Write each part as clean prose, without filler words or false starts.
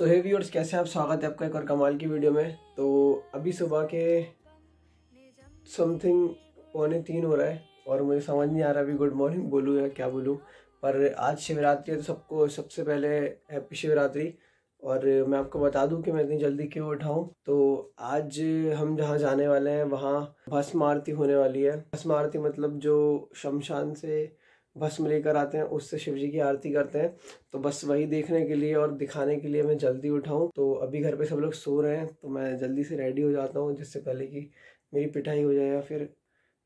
सो हे viewers, कैसे आप स्वागत है आपका एक और कमाल की वीडियो में। तो अभी सुबह के समथिंग 2:45 हो रहा है और मुझे समझ नहीं आ रहा अभी गुड मॉर्निंग बोलूँ या क्या बोलूँ। पर आज शिवरात्रि है तो सबको सबसे पहले हैप्पी शिवरात्रि। और मैं आपको बता दूं कि मैं इतनी जल्दी क्यों उठाऊं। तो आज हम जहां जाने वाले हैं वहां भस्म आरती होने वाली है। भस्म आरती मतलब जो शमशान से भस्म लेकर आते हैं उससे शिवजी की आरती करते हैं। तो बस वही देखने के लिए और दिखाने के लिए मैं जल्दी उठाऊं। तो अभी घर पे सब लोग सो रहे हैं तो मैं जल्दी से रेडी हो जाता हूँ जिससे पहले कि मेरी पिटाई हो जाए या फिर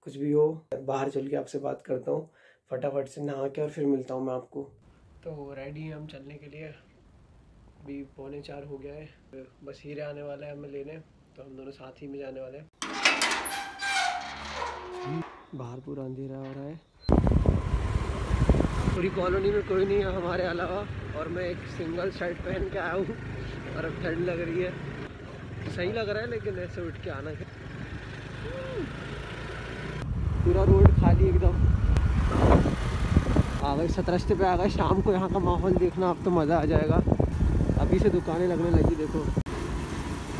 कुछ भी हो। बाहर चल के आपसे बात करता हूँ, फटाफट से नहा के, और फिर मिलता हूँ मैं आपको। तो रेडी हैं हम चलने के लिए। अभी 3:45 हो गया है। बस हीरे आने वाला है हमें लेने, तो हम दोनों साथ ही में जाने वाले हैं। बाहर पूरा अंधेरा हो रहा है, पूरी कॉलोनी में कोई नहीं है हमारे अलावा, और मैं एक सिंगल शर्ट पहन के आया हूँ और अब ठंड लग रही है। सही लग रहा है लेकिन ऐसे उठ के आना। पूरा रोड खाली एकदम। आ गए सतरस्ते पे आ गए। शाम को यहाँ का माहौल देखना अब तो मज़ा आ जाएगा। अभी से दुकानें लगने लगी। देखो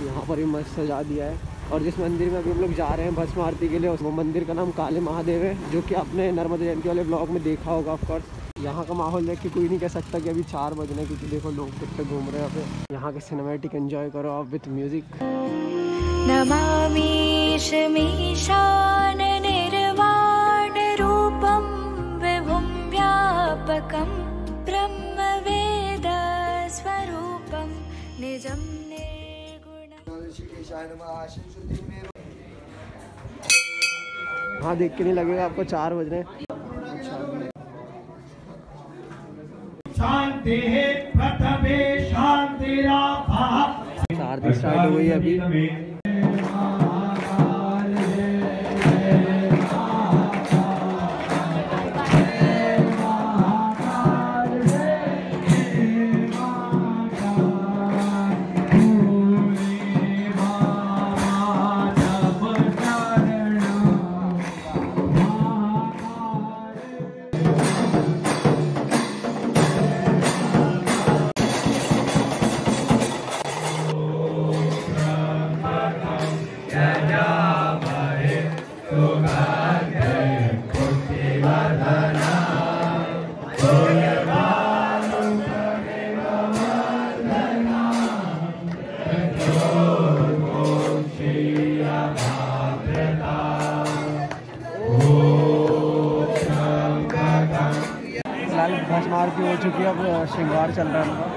यहाँ पर भी मस्त सजा दिया है। और जिस मंदिर में अभी हम लोग जा रहे हैं भस्म आरती के लिए, उस मंदिर का नाम काले महादेव है, जो कि आपने नर्मदा जयंती वाले ब्लॉग में देखा होगा। ऑफकोर्स यहाँ का माहौल देख के कोई नहीं कह सकता कि अभी 4 बजने, क्योंकि देखो लोग कितने घूम रहे हैं। अभी यहाँ के सिनेमैटिक एंजॉय करो आप विथ म्यूजिक। हाँ, देख के नहीं लगेगा आपको 4 बज रहे हैं। आरती स्टार्ट हुई है अभी। भस्म आरती हो चुकी है, अब श्रृंगार चल रहा है।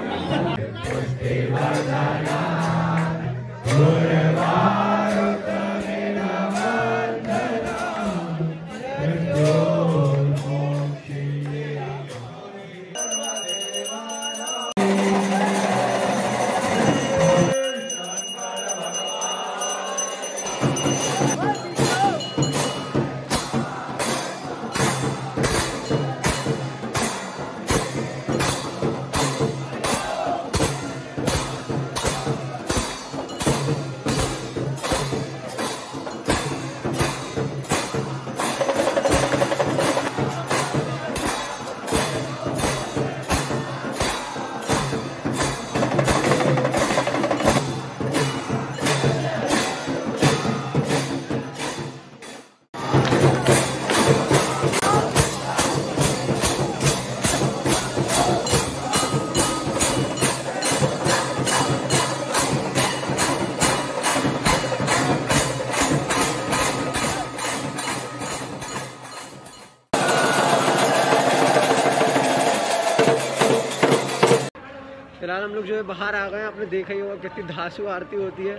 फिलहाल हम लोग जो है बाहर आ गए हैं। आपने देखा ही होगा कितनी धांसू आरती होती है,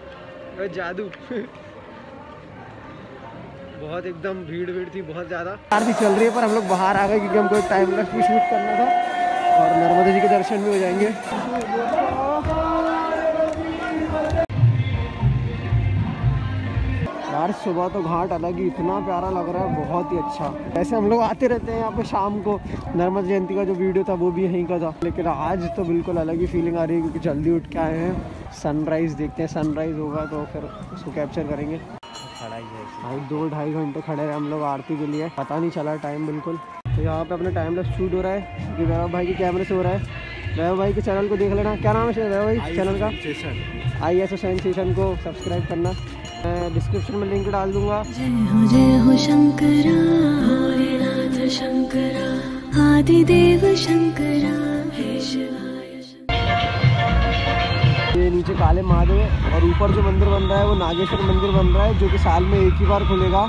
तो जादू। बहुत एकदम भीड़ थी, बहुत ज़्यादा। आरती चल रही है पर हम लोग बाहर आ गए क्योंकि हमको एक टाइम लैप्स भी शूट करना था और नर्मदा जी के दर्शन भी हो जाएंगे। यार सुबह तो घाट अलग ही, इतना प्यारा लग रहा है, बहुत ही अच्छा। वैसे हम लोग आते रहते हैं यहाँ पे शाम को। नर्मदा जयंती का जो वीडियो था वो भी यहीं का था, लेकिन आज तो बिल्कुल अलग ही फीलिंग आ रही है क्योंकि जल्दी उठ के आए हैं। सनराइज़ देखते हैं, सनराइज़ होगा तो फिर उसको कैप्चर करेंगे। खड़ा ही है भाई, 2-2.5 घंटे खड़े रहे हम लोग आरती के लिए, पता नहीं चला टाइम बिल्कुल। तो यहाँ पे अपना टाइम लैप्स शूट हो रहा है, देवा भाई के कैमरे से हो रहा है। देवा भाई के चैनल को देख लेना। क्या नाम है देवा भाई चैनल का? ISO सेंसेशन को सब्सक्राइब करना। मैं डिस्क्रिप्शन में लिंक डाल दूंगा। जय हो शंकरा, भोलेनाथ शंकरा, आदिदेव शंकरा। ये नीचे काले महादेव और ऊपर जो मंदिर बन रहा है वो नागेश्वर मंदिर बन रहा है, जो कि साल में एक ही बार खुलेगा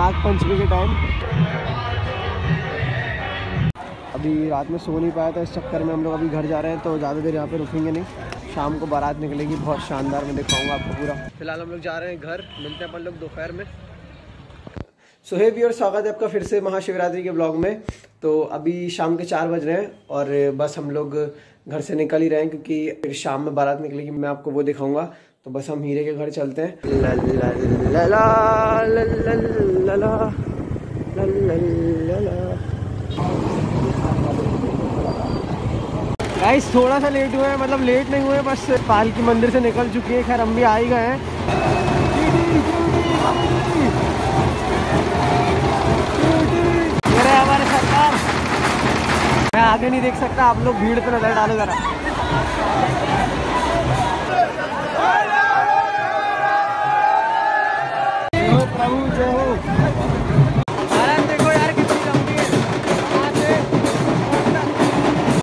नागपंचमी के टाइम। अभी रात में सो नहीं पाया था, इस चक्कर में हम लोग अभी घर जा रहे हैं, तो ज़्यादा देर यहाँ पे रुकेंगे नहीं। शाम को बारात निकलेगी, बहुत शानदार, मैं दिखाऊंगा आपको पूरा। फिलहाल हम लोग जा रहे हैं घर, मिलते हैं अपन लोग दोपहर में। सो हे व्यूअर्स, स्वागत है आपका फिर से महाशिवरात्रि के ब्लॉग में। तो अभी शाम के 4 बज रहे हैं और बस हम लोग घर से निकल ही रहे हैं, क्योंकि फिर शाम में बारात निकलेगी, मैं आपको वो दिखाऊंगा। तो बस हम हीरे के घर चलते हैं। ला ला ला ला ला ला ला ला ला ला। गाइस थोड़ा सा लेट हुए हैं, मतलब लेट नहीं हुए, बस पालकी मंदिर से निकल चुकी है। खैर हम भी आ ही गए हैं। मैं आगे नहीं देख सकता, आप लोग भीड़ पे नजर डालो जरा। जय हो प्रभु, जय हो। देखो यार कितनी लंबी है,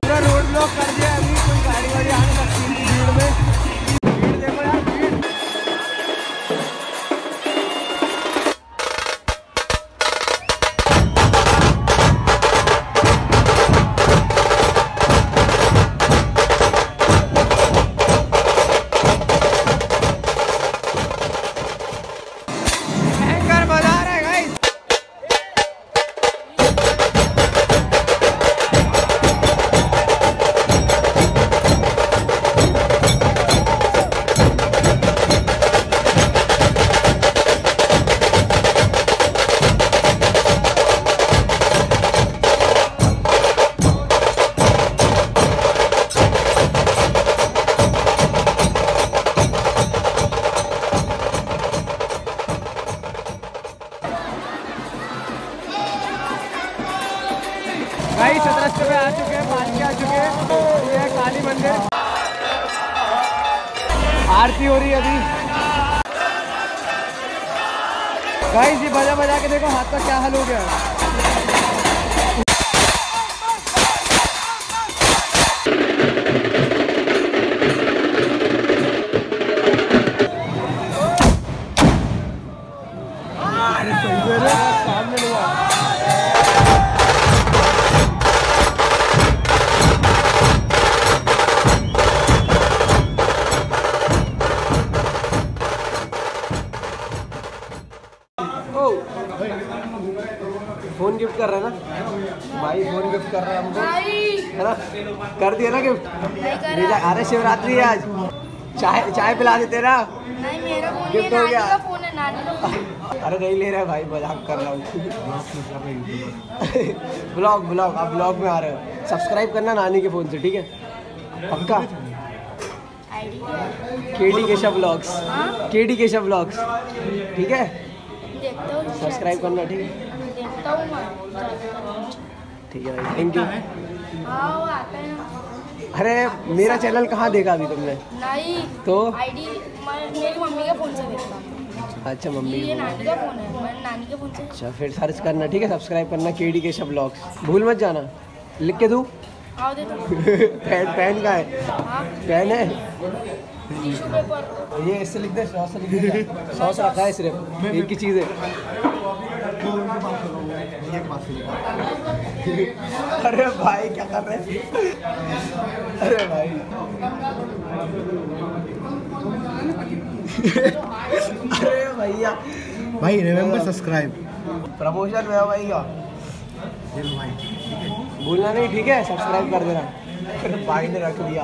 पूरा रोड ब्लॉक कर दिया। अभी कोई गाड़ी वाड़ी आ नहीं सकती भीड़ में। भीड़ देखो यार, आरती हो रही है अभी। गाइस ये बजा बजा के देखो हाथ का क्या हाल हो गया है। फोन गिफ्ट कर रहा है ना भाई, फोन गिफ्ट कर रहा है हमको, है ना? कर दिया ना गिफ्ट। अरे शिवरात्रि है आज, चाय चाय पिला देते ना। नहीं मेरा गिफ्ट हो गया। अरे नहीं ले रहा है भाई, मजाक कर रहा हूँ। ब्लॉग ब्लॉग आप ब्लॉग में आ रहे हो, सब्सक्राइब करना नानी के फ़ोन से, ठीक है? पक्का। KD Keshav blogs, KD Keshav blogs, ठीक है? सब्सक्राइब करना, ठीक है? ठीक है, थैंक यू। अरे मेरा चैनल कहाँ देखा अभी तुमने? नहीं तो आईडी मेरी मम्मी के फोन से देखता हूँ। अच्छा मम्मी, ये नानी का फोन है, मैं नानी के फोन से। अच्छा फिर सर्च करना, ठीक है? सब्सक्राइब करना KD केशव ब्लॉग्स, भूल मत जाना। लिख के दूँ? आओ दे दो। पेन का है? पेन है, टिश्यू पेपर। ये इससे लिख दे, सॉस लिख दे। सॉस रखा है सिर्फ, एक ही चीज़ है। अरे भाई क्या कर रहे हैं? अरे भाई अरे भैया भाई, रिमेम्बर सब्सक्राइब। प्रमोशन है भैया, भूलना नहीं, ठीक है? सब्सक्राइब कर देना। भाई ने रख दिया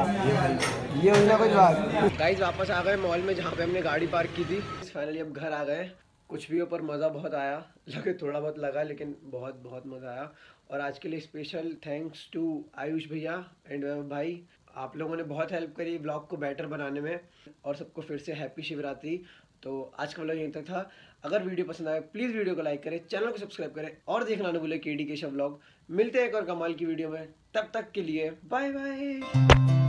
ये उनका कुछ बात। गाइस वापस आ गए मॉल में, जहाँ पे हमने गाड़ी पार्क की थी। फाइनली अब घर आ गए। कुछ भी हो पर मज़ा बहुत आया, लगे थोड़ा बहुत लगा, लेकिन बहुत बहुत मज़ा आया। और आज के लिए स्पेशल थैंक्स टू आयुष भैया एंड देवा भाई। आप लोगों ने बहुत हेल्प करी ब्लॉग को बेटर बनाने में। और सबको फिर से हैप्पी शिवरात्रि। तो आज का ब्लॉग यहीं तक था। अगर वीडियो पसंद आए प्लीज़ वीडियो को लाइक करें, चैनल को सब्सक्राइब करें और देखना ना भूलें केडी केशव ब्लॉग। मिलते हैं एक और कमाल की वीडियो में, तब तक के लिए बाय बाय।